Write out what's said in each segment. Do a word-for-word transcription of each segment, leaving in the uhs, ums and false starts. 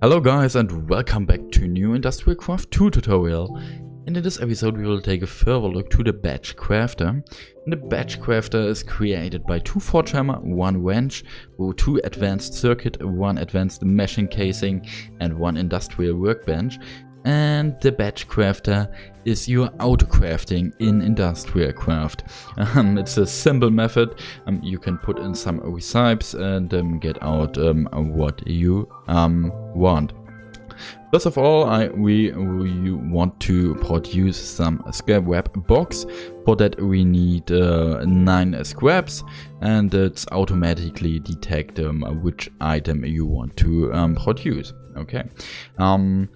Hello guys and welcome back to new Industrial Craft two tutorial. And in this episode we will take a further look to the Batch Crafter. And the Batch Crafter is created by two Forge Hammer, one Wrench, two Advanced Circuit, one Advanced Meshing Casing and one Industrial Workbench. And the Batch Crafter is your auto-crafting in Industrial Craft. Um, it's a simple method. Um, you can put in some recipes and um, get out um, what you um, want. First of all, I, we, we want to produce some scrap web box. For that we need uh, nine scraps, and it's automatically detect um, which item you want to um, produce. Okay. Um,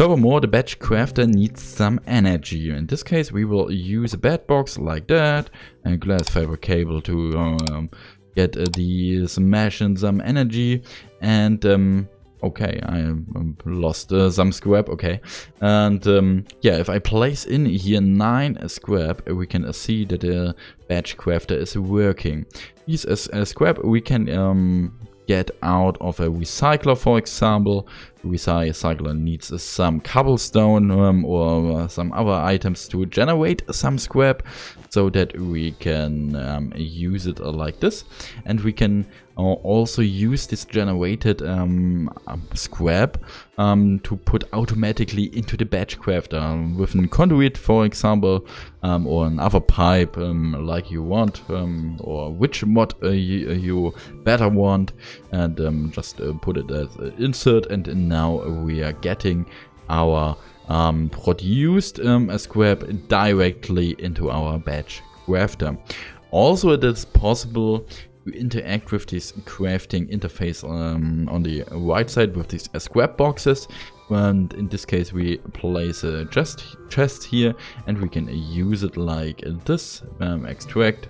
Furthermore, the Batch Crafter needs some energy. In this case, we will use a bat box like that and glass fiber cable to um, get uh, the smash in some energy. And um, okay, I um, lost uh, some scrap. Okay, and um, yeah, if I place in here nine scrap, we can uh, see that the Batch Crafter is working. These uh, scrap we can um, get out of a recycler, for example. The recycler needs uh, some cobblestone um, or uh, some other items to generate some scrap so that we can um, use it like this. And we can uh, also use this generated um, scrap um, to put automatically into the Batch Crafter um, with a conduit, for example, um, or another pipe um, like you want, um, or which mod uh, you, you better want, and um, just uh, put it as uh, insert, and now we are getting our um, produced um, scrap directly into our Batch Crafter. Also, it is possible to interact with this crafting interface um, on the right side with these scrap boxes. And in this case we place a chest, chest here, and we can use it like this. Um, extract,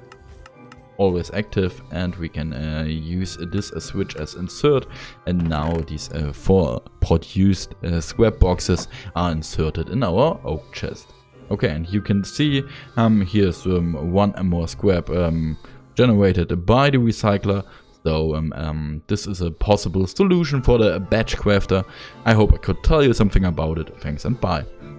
always active, and we can uh, use this uh, switch as insert, and now these uh, four produced uh, scrap boxes are inserted in our oak chest. Okay, and you can see um, here's um, one more scrap um, generated by the recycler. So um, um, this is a possible solution for the Batch Crafter. I hope I could tell you something about it. Thanks and bye.